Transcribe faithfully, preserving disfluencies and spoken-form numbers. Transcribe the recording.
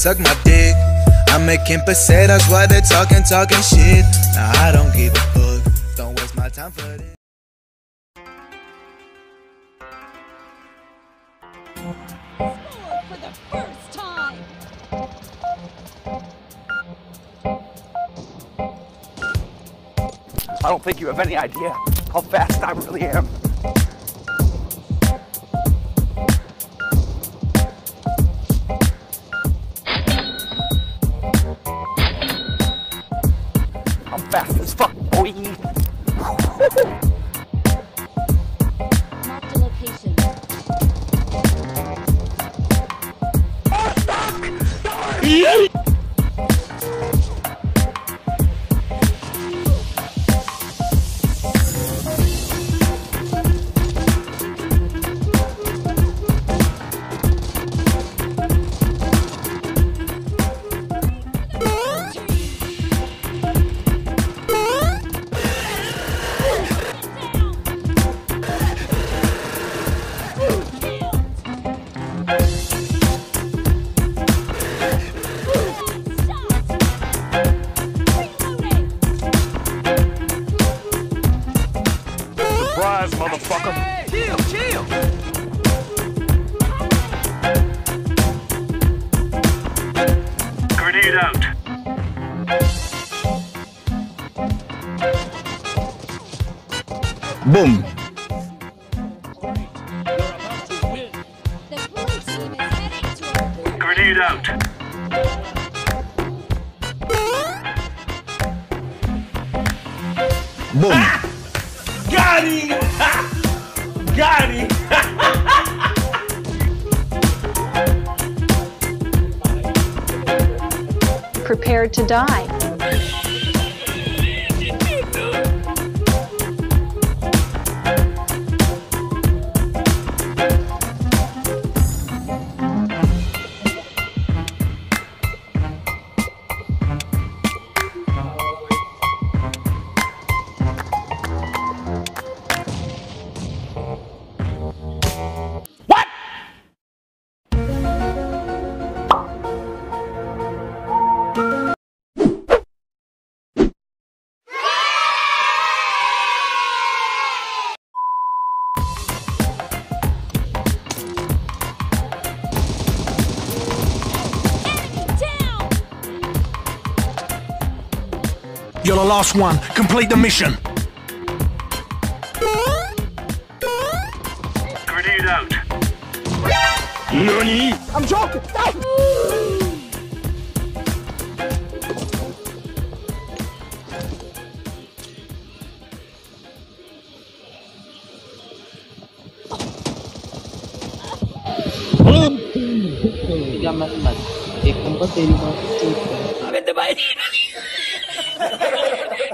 Suck my dick. I'm making pesetas while they're talking, talking shit. Now I don't give a fuck. Don't waste my time for this. Score for the first time. I don't think you have any idea how fast I really am. Fast as fuck, boy! Marked a location. Oh, fuck! Sorry! Motherfucker. Hey, chill, chill. Grenade out. Boom. You're about to win. The police team is heading to a grenade out. Boom. Ah! Got him! Got him! Prepared to die. You're the last one. Complete the mission. Grenade out. Nani? I'm joking. No. I'm